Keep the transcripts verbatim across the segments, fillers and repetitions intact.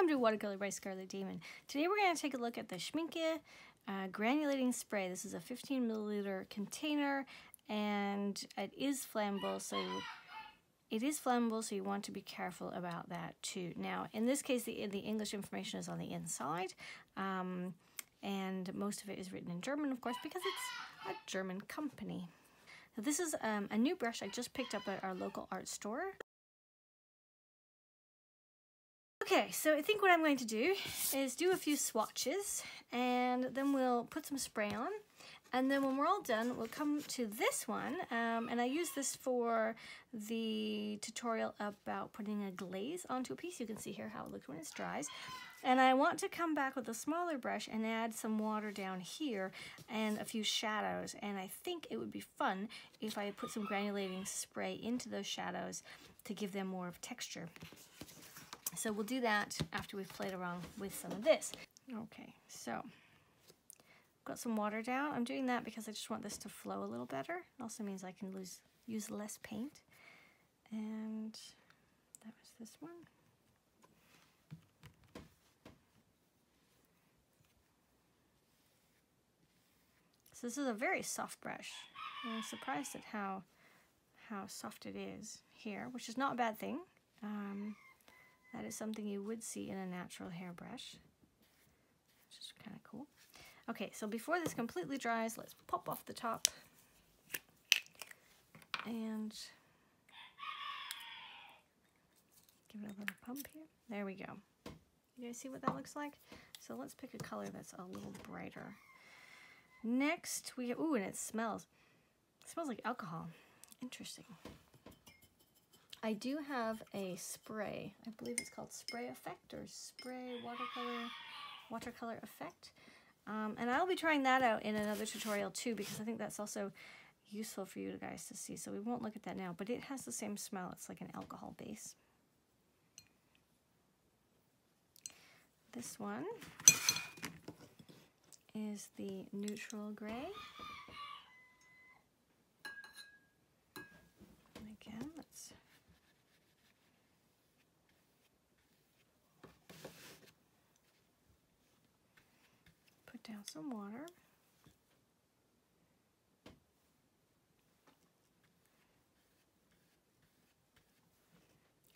Welcome to Watercolor by Scarlett Damen. Today we're going to take a look at the Schmincke uh, granulating spray. This is a fifteen milliliter container, and it is flammable, so it is flammable, so you want to be careful about that too. Now, in this case, the the English information is on the inside, um, and most of it is written in German, of course, because it's a German company. Now, this is um, a new brush I just picked up at our local art store. Okay, so I think what I'm going to do is do a few swatches, and then we'll put some spray on, and then when we're all done, we'll come to this one, um, and I use this for the tutorial about putting a glaze onto a piece. You can see here how it looks when it dries, and I want to come back with a smaller brush and add some water down here and a few shadows, and I think it would be fun if I put some granulating spray into those shadows to give them more of texture. So we'll do that after we've played around with some of this. Okay, so I've got some water down. I'm doing that because I just want this to flow a little better. It also means I can lose, use less paint. And that was this one. So this is a very soft brush. I'm surprised at how, how soft it is here, which is not a bad thing. Um, That is something you would see in a natural hairbrush, which is kind of cool. Okay, so before this completely dries, let's pop off the top and give it a little pump here. There we go. You guys see what that looks like? So let's pick a color that's a little brighter. Next, we have, ooh, and it smells. It smells like alcohol. Interesting. I do have a spray. I believe it's called Spray Effect or Spray Watercolor Watercolor Effect. Um, and I'll be trying that out in another tutorial too, because I think that's also useful for you guys to see. So we won't look at that now, but it has the same smell. It's like an alcohol base. This one is the neutral gray. And again, let's down some water.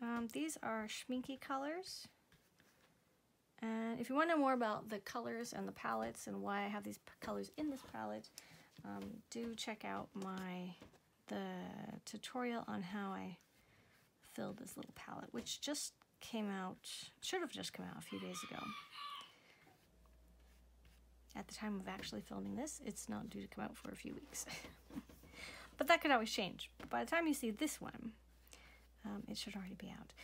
Um, these are Schmincke colors, and if you want to know more about the colors and the palettes and why I have these colors in this palette, um, do check out my the tutorial on how I filled this little palette, which just came out, should have just come out a few days ago. At the time of actually filming this, it's not due to come out for a few weeks. But that could always change. But by the time you see this one, um, it should already be out.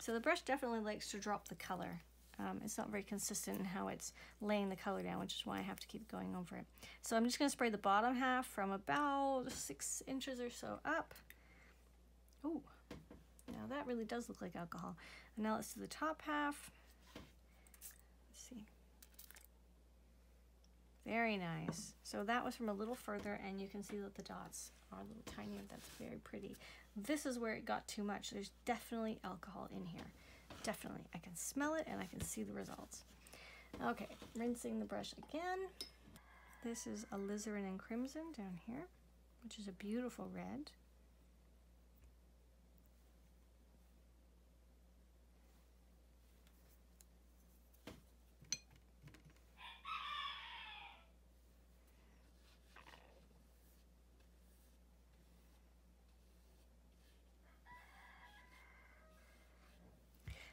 So the brush definitely likes to drop the color. Um, it's not very consistent in how it's laying the color down, which is why I have to keep going over it. So I'm just gonna spray the bottom half from about six inches or so up. Ooh, now that really does look like alcohol. And now let's do the top half. Let's see. Very nice. So that was from a little further, and you can see that the dots are a little tinier. That's very pretty. This is where it got too much. There's definitely alcohol in here. Definitely. I can smell it, and I can see the results. Okay, rinsing the brush again. This is Alizarin Crimson down here, which is a beautiful red.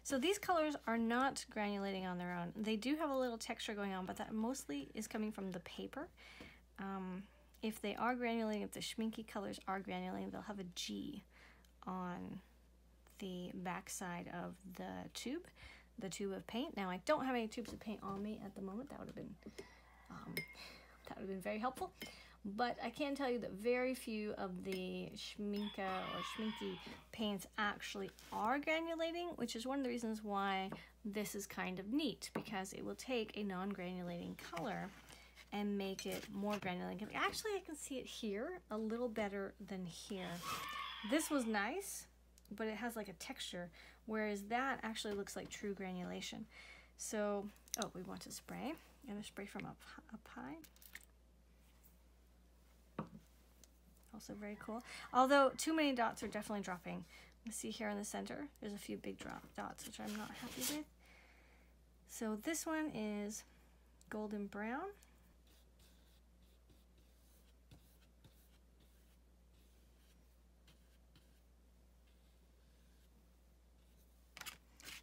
So these colors are not granulating on their own. They do have a little texture going on, but that mostly is coming from the paper. Um, if they are granulating, if the Schmincke colors are granulating, they'll have a G on the backside of the tube, the tube of paint. Now, I don't have any tubes of paint on me at the moment. That would have been, um, that would have been very helpful. But I can tell you that very few of the Schmincke or Schmincke paints actually are granulating, which is one of the reasons why this is kind of neat, because it will take a non-granulating color and make it more granulating. Actually, I can see it here a little better than here. This was nice, but it has like a texture, whereas that actually looks like true granulation. So, oh, we want to spray. I'm gonna spray from up, up high. Also very cool. Although too many dots are definitely dropping. You see here in the center, there's a few big drop dots, which I'm not happy with. So this one is golden brown.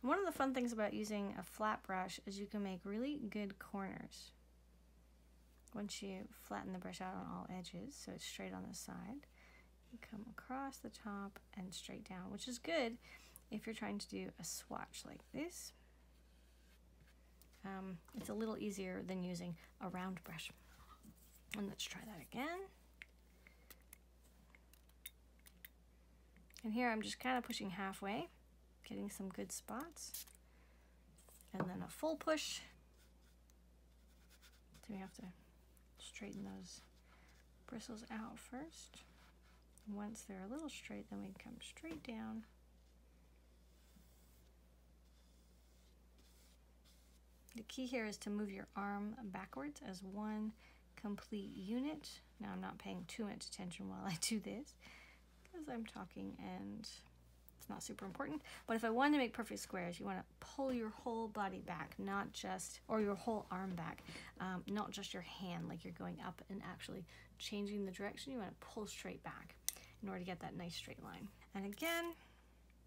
One of the fun things about using a flat brush is you can make really good corners once you flatten the brush out on all edges, so it's straight on the side. You come across the top and straight down, which is good if you're trying to do a swatch like this. Um, it's a little easier than using a round brush. And let's try that again. And here I'm just kind of pushing halfway, getting some good spots, and then a full push. So we have to straighten those bristles out first. Once they're a little straight, then we come straight down. The key here is to move your arm backwards as one complete unit. Now I'm not paying too much attention while I do this because I'm talking and it's not super important. But if I wanted to make perfect squares, you want to pull your whole body back, not just, or your whole arm back, um, not just your hand, like you're going up and actually changing the direction. You want to pull straight back in order to get that nice straight line. And again,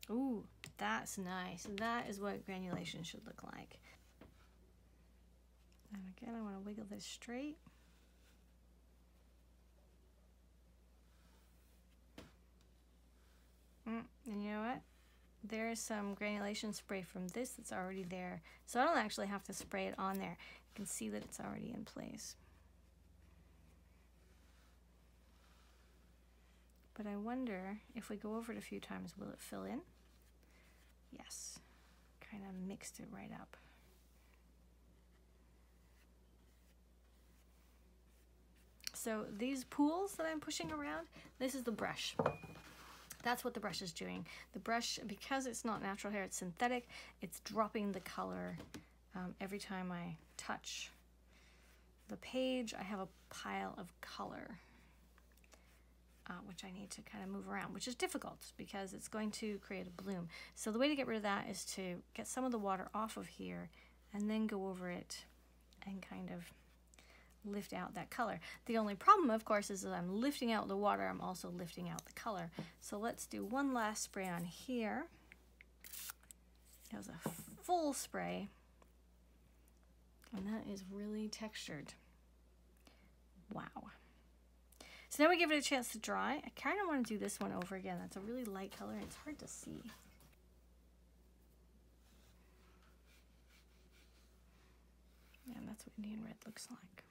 ooh, that's nice. That is what granulation should look like. And again, I want to wiggle this straight. Mm, and you know what? There is some granulation spray from this that's already there. So I don't actually have to spray it on there. You can see that it's already in place. But I wonder if we go over it a few times, will it fill in? Yes. Kind of mixed it right up. So these pools that I'm pushing around, this is the brush. That's what the brush is doing. The brush, because it's not natural hair, it's synthetic, it's dropping the color um, every time I touch the page. I have a pile of color, uh, which I need to kind of move around, which is difficult because it's going to create a bloom. So the way to get rid of that is to get some of the water off of here and then go over it and kind of lift out that color. The only problem, of course, is that I'm lifting out the water, I'm also lifting out the color. So let's do one last spray on here. That was a full spray, and that is really textured. Wow. So now we give it a chance to dry. I kind of want to do this one over again. That's a really light color, and it's hard to see. And that's what Indian Red looks like.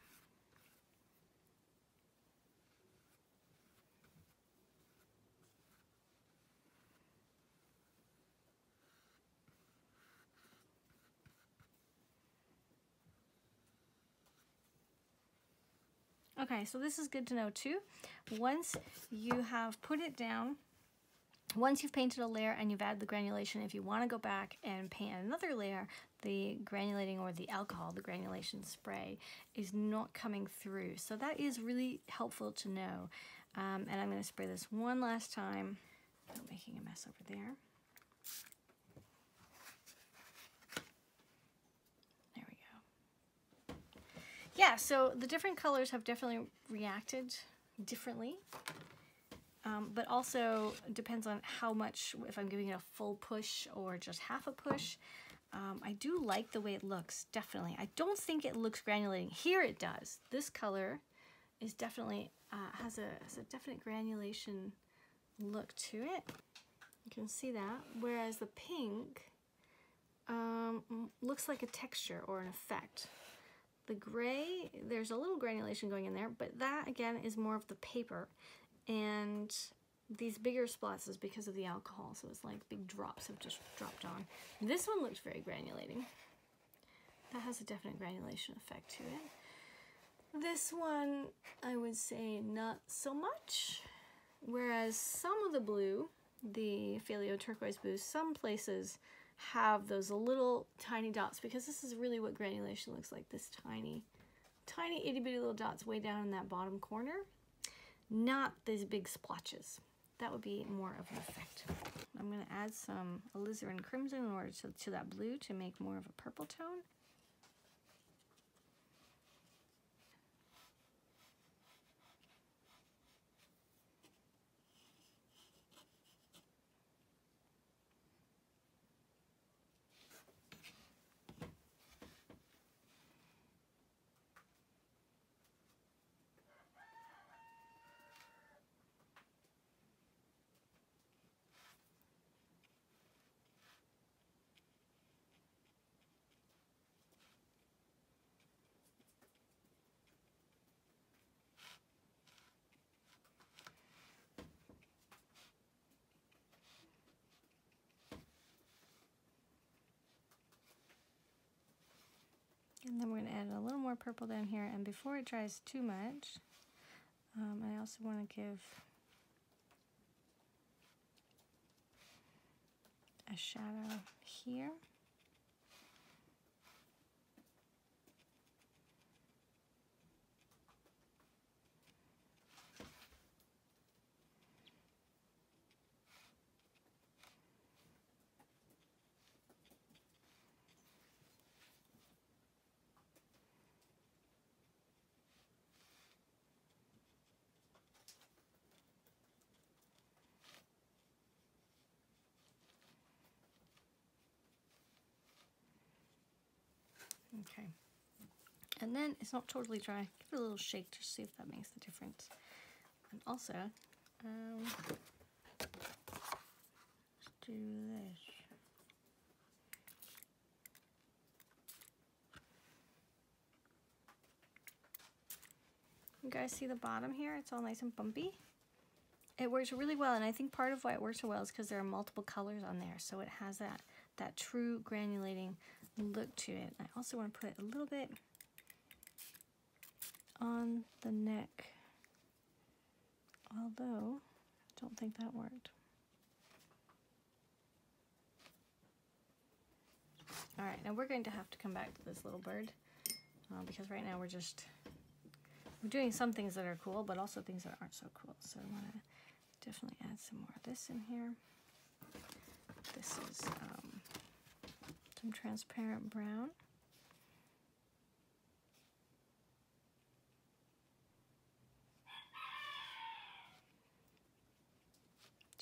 Okay, so this is good to know too. Once you have put it down, once you've painted a layer and you've added the granulation, if you want to go back and paint another layer, the granulating or the alcohol, the granulation spray, is not coming through. So that is really helpful to know. Um, and I'm going to spray this one last time. I'm making a mess over there. Yeah, so the different colors have definitely reacted differently, um, but also depends on how much, if I'm giving it a full push or just half a push. Um, I do like the way it looks, definitely. I don't think it looks granulating. Here it does. This color is definitely, uh, has, a, has a definite granulation look to it. You can see that, whereas the pink um, looks like a texture or an effect. The gray, there's a little granulation going in there, but that again is more of the paper, and these bigger spots is because of the alcohol, so it's like big drops have just dropped on. This one looks very granulating. That has a definite granulation effect to it. This one, I would say not so much, whereas some of the blue the Phthalo Turquoise Blue, some places have those little tiny dots, because this is really what granulation looks like, this tiny, tiny itty bitty little dots way down in that bottom corner, not these big splotches. That would be more of an effect. I'm going to add some Alizarin Crimson in order to, to that blue to make more of a purple tone. And then we're going to add a little more purple down here, and before it dries too much, um, I also want to give a shadow here. Okay, and then it's not totally dry. Give it a little shake to see if that makes the difference. And also, um, let's do this. You guys see the bottom here? It's all nice and bumpy. It works really well, and I think part of why it works so well is because there are multiple colors on there, so it has that, that true granulating look to it. I also want to put a little bit on the neck, although I don't think that worked. All right, now we're going to have to come back to this little bird, uh, because right now we're just we're doing some things that are cool, but also things that aren't so cool. So I want to definitely add some more of this in here. This is um, some transparent brown.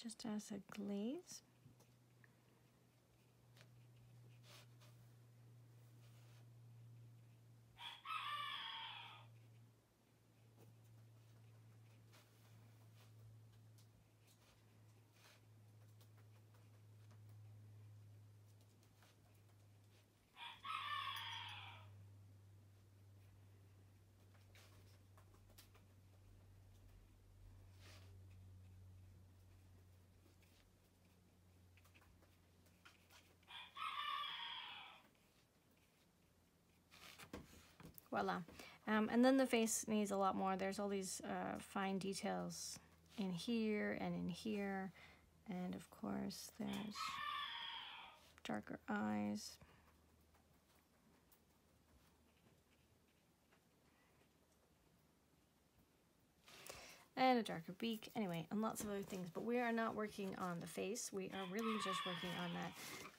Just as a glaze. Voila. Um, and then the face needs a lot more. There's all these uh, fine details in here and in here. And of course, there's darker eyes. And a darker beak. Anyway, and lots of other things. But we are not working on the face. We are really just working on that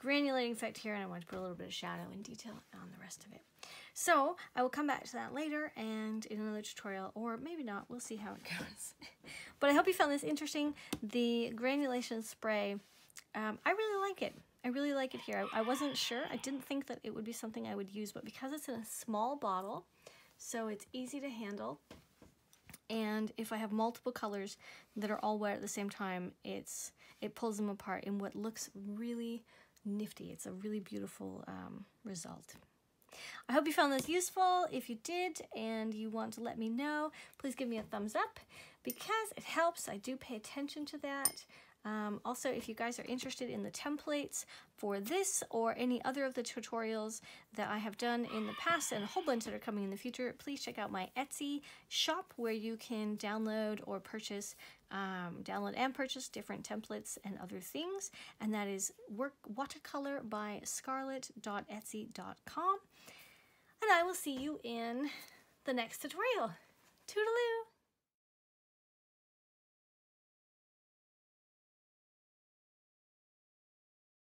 granulating effect here. And I want to put a little bit of shadow and detail on the rest of it. So I will come back to that later and in another tutorial, or maybe not, we'll see how it goes. But I hope you found this interesting. The granulation spray, um, I really like it. I really like it here. I, I wasn't sure, I didn't think that it would be something I would use, but because it's in a small bottle, so it's easy to handle. And if I have multiple colors that are all wet at the same time, it's it pulls them apart in what looks really nifty. It's a really beautiful um, result. I hope you found this useful. If you did and you want to let me know, please give me a thumbs up because it helps. I do pay attention to that. Um, also, if you guys are interested in the templates for this or any other of the tutorials that I have done in the past and a whole bunch that are coming in the future, please check out my Etsy shop where you can download or purchase, um, download and purchase different templates and other things. And that is work watercolor by scarlett dot etsy dot com. And I will see you in the next tutorial. Toodaloo!